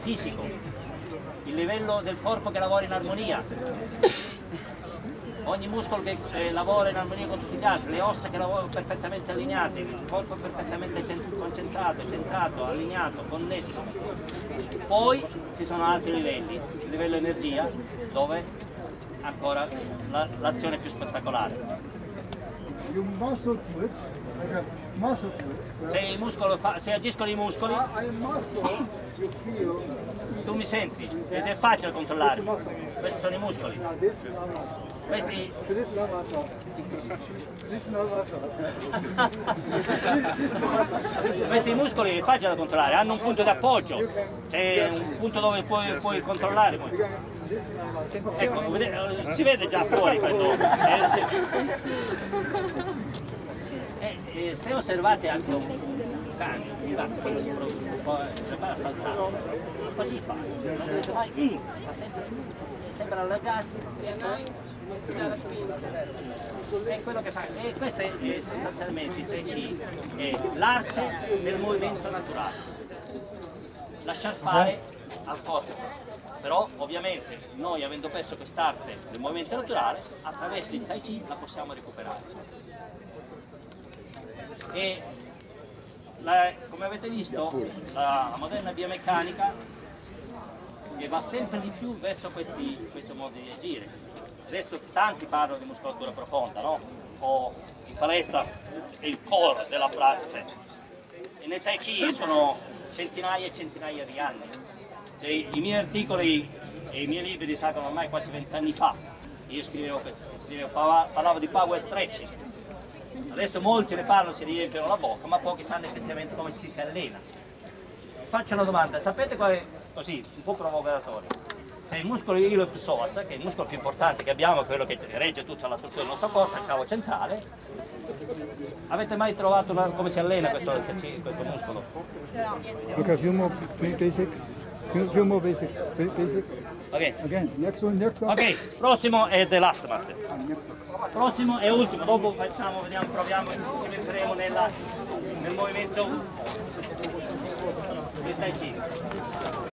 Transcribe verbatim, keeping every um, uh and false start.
fisico, il livello del corpo che lavora in armonia, ogni muscolo che eh, lavora in armonia con tutti gli altri, le ossa che lavorano perfettamente allineate, il corpo perfettamente concentrato, centrato, allineato, connesso. Poi ci sono altri livelli, il livello energia, dove ancora l'azione è più spettacolare. Se, il muscolo fa, se agiscono i muscoli, tu mi senti ed è facile controllare. Questi sono i muscoli. Questi... Questi muscoli è facile da controllare, hanno un punto di appoggio, c'è un punto dove puoi, puoi controllare. Ecco, si vede già fuori quello. E se osservate anche un cane, un gatto, quando si prepara a saltare, così fa, fa sempre, sembra allargarsi e poi è quello che fa. E questo è sostanzialmente il Tai Chi, è l'arte del movimento naturale, lasciar fare al corpo. Però ovviamente noi, avendo perso quest'arte del movimento naturale, attraverso il Tai Chi la possiamo recuperare. E la, come avete visto, la, la moderna biomeccanica che va sempre di più verso questi, questo modo di agire. Adesso tanti parlano di muscolatura profonda, no? O in palestra è il core della pratica. E nel Tai Chi sono centinaia e centinaia di anni. Cioè, i miei articoli e i miei libri risalgono ormai quasi vent'anni fa. Io scrivevo, scrivevo, parlavo di power stretching. Adesso molti ne parlano, si riempiono la bocca, ma pochi sanno effettivamente come ci si allena. Vi faccio una domanda, sapete qual è, così, un po' provocatorio? Che il muscolo Iloepsosa, che è il muscolo più importante che abbiamo, quello che regge tutta la struttura del nostro corpo, il cavo centrale, avete mai trovato una, come si allena questo, questo muscolo? Ok, più mo basic, più mo basic, basic. Ok, Again, next one, next one. Okay, prossimo è The Last Master. Prossimo e ultimo, dopo facciamo, vediamo, proviamo, ci metteremo nella, nel movimento del Tai Chi.